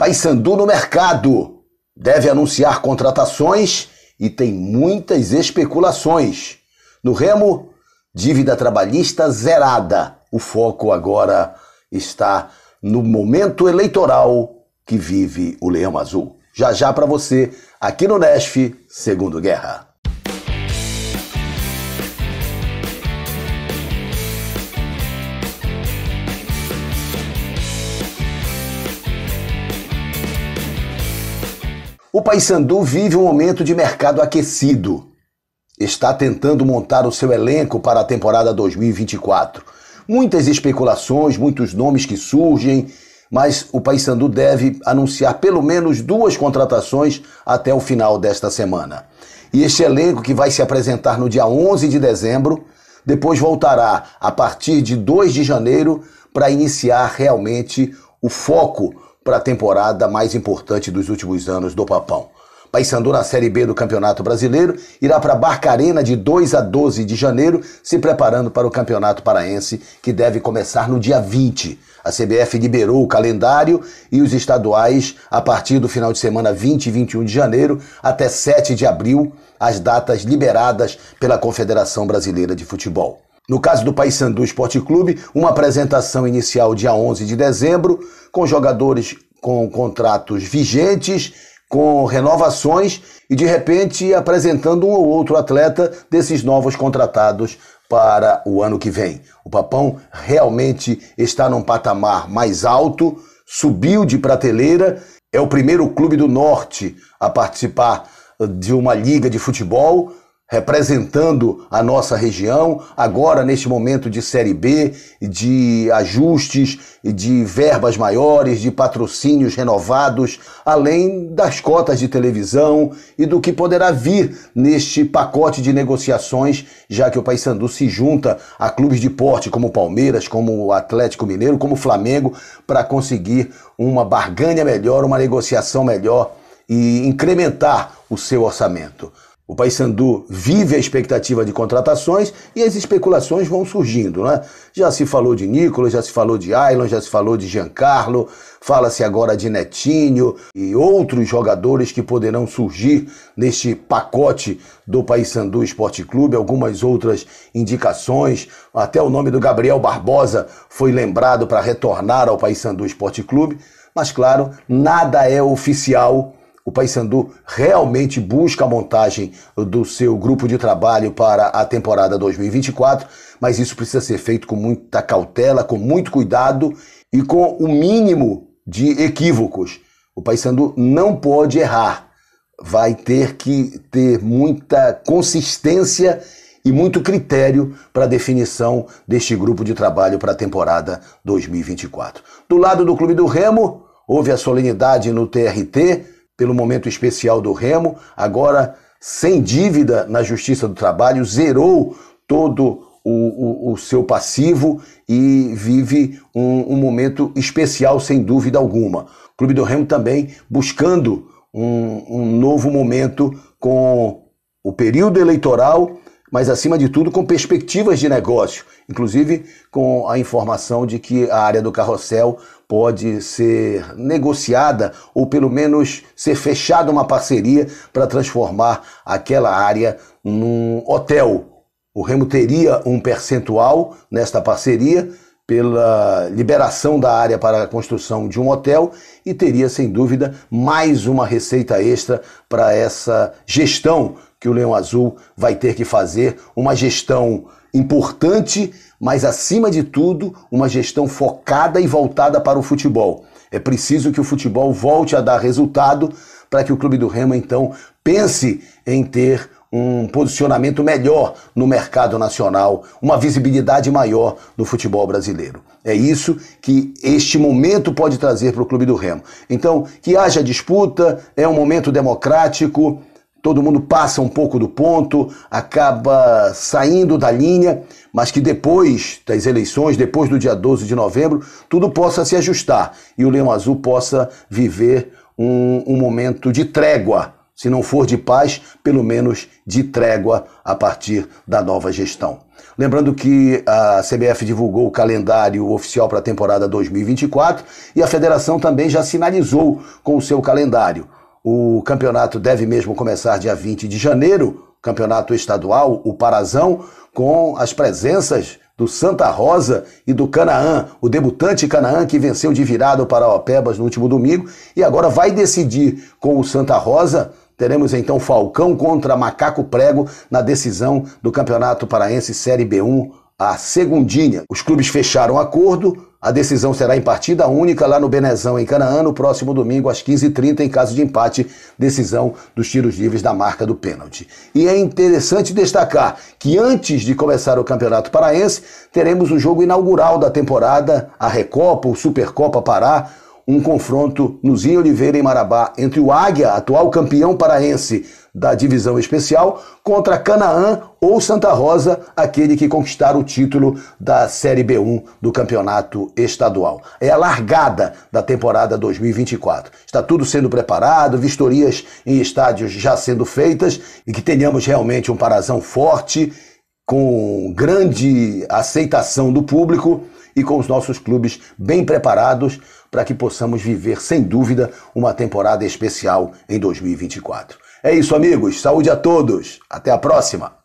Paysandu no mercado deve anunciar contratações e tem muitas especulações. No Remo, dívida trabalhista zerada. O foco agora está no momento eleitoral que vive o Leão Azul. Já já para você, aqui no Nesf, Segundo Guerra. O Paysandu vive um momento de mercado aquecido. Está tentando montar o seu elenco para a temporada 2024. Muitas especulações, muitos nomes que surgem, mas o Paysandu deve anunciar pelo menos 2 contratações até o final desta semana. E este elenco, que vai se apresentar no dia 11 de dezembro, depois voltará a partir de 2 de janeiro para iniciar realmente o foco para a temporada mais importante dos últimos anos do Papão. Paysandu, na Série B do Campeonato Brasileiro, irá para Barcarena de 2 a 12 de janeiro, se preparando para o Campeonato Paraense, que deve começar no dia 20. A CBF liberou o calendário e os estaduais a partir do final de semana 20 e 21 de janeiro até 7 de abril, as datas liberadas pela Confederação Brasileira de Futebol. No caso do Paysandu Esporte Clube, uma apresentação inicial dia 11 de dezembro, com jogadores com contratos vigentes, com renovações e, de repente, apresentando um ou outro atleta desses novos contratados para o ano que vem. O Papão realmente está num patamar mais alto, subiu de prateleira, é o primeiro clube do Norte a participar de uma liga de futebol, representando a nossa região, agora neste momento de Série B, de ajustes, de verbas maiores, de patrocínios renovados, além das cotas de televisão e do que poderá vir neste pacote de negociações, já que o Paysandu se junta a clubes de porte como o Palmeiras, como o Atlético Mineiro, como o Flamengo, para conseguir uma barganha melhor, uma negociação melhor e incrementar o seu orçamento. O Paysandu vive a expectativa de contratações e as especulações vão surgindo, né? Já se falou de Nicolas, já se falou de Aylon, já se falou de Giancarlo, fala-se agora de Netinho e outros jogadores que poderão surgir neste pacote do Paysandu Esporte Clube, algumas outras indicações, até o nome do Gabriel Barbosa foi lembrado para retornar ao Paysandu Esporte Clube, mas claro, nada é oficial. O Paysandu realmente busca a montagem do seu grupo de trabalho para a temporada 2024, mas isso precisa ser feito com muita cautela, com muito cuidado e com o mínimo de equívocos. O Paysandu não pode errar, vai ter que ter muita consistência e muito critério para a definição deste grupo de trabalho para a temporada 2024. Do lado do Clube do Remo, houve a solenidade no TRT, pelo momento especial do Remo, agora sem dívida na Justiça do Trabalho, zerou todo o seu passivo e vive um momento especial, sem dúvida alguma. O Clube do Remo também buscando um novo momento com o período eleitoral, mas acima de tudo com perspectivas de negócio, inclusive com a informação de que a área do Carrossel pode ser negociada ou pelo menos ser fechada uma parceria para transformar aquela área num hotel. O Remo teria um percentual nesta parceria pela liberação da área para a construção de um hotel e teria, sem dúvida, mais uma receita extra para essa gestão que o Leão Azul vai ter que fazer, uma gestão importante, mas acima de tudo, uma gestão focada e voltada para o futebol. É preciso que o futebol volte a dar resultado para que o Clube do Remo, então, pense em ter um posicionamento melhor no mercado nacional, uma visibilidade maior no futebol brasileiro. É isso que este momento pode trazer para o Clube do Remo. Então, que haja disputa, é um momento democrático, todo mundo passa um pouco do ponto, acaba saindo da linha, mas que depois das eleições, depois do dia 12 de novembro, tudo possa se ajustar e o Leão Azul possa viver um momento de trégua, se não for de paz, pelo menos de trégua a partir da nova gestão. Lembrando que a CBF divulgou o calendário oficial para a temporada 2024 e a federação também já sinalizou com o seu calendário. O campeonato deve mesmo começar dia 20 de janeiro, campeonato estadual, o Parazão, com as presenças do Santa Rosa e do Canaã, o debutante Canaã que venceu de virada o Paraopebas no último domingo e agora vai decidir com o Santa Rosa. Teremos então Falcão contra Macaco Prego na decisão do Campeonato Paraense Série B1, a segundinha. Os clubes fecharam acordo, a decisão será em partida única lá no Benezão, em Canaã, no próximo domingo às 15h30, em caso de empate, decisão dos tiros livres da marca do pênalti. E é interessante destacar que antes de começar o Campeonato Paraense, teremos o jogo inaugural da temporada, a Recopa ou Supercopa Pará, um confronto no Zinho Oliveira em Marabá entre o Águia, atual campeão paraense da divisão especial, contra Canaã ou Santa Rosa, aquele que conquistar o título da Série B1 do Campeonato Estadual. É a largada da temporada 2024. Está tudo sendo preparado, vistorias em estádios já sendo feitas e que tenhamos realmente um Parazão forte, com grande aceitação do público e com os nossos clubes bem preparados para que possamos viver, sem dúvida, uma temporada especial em 2024. É isso, amigos. Saúde a todos. Até a próxima.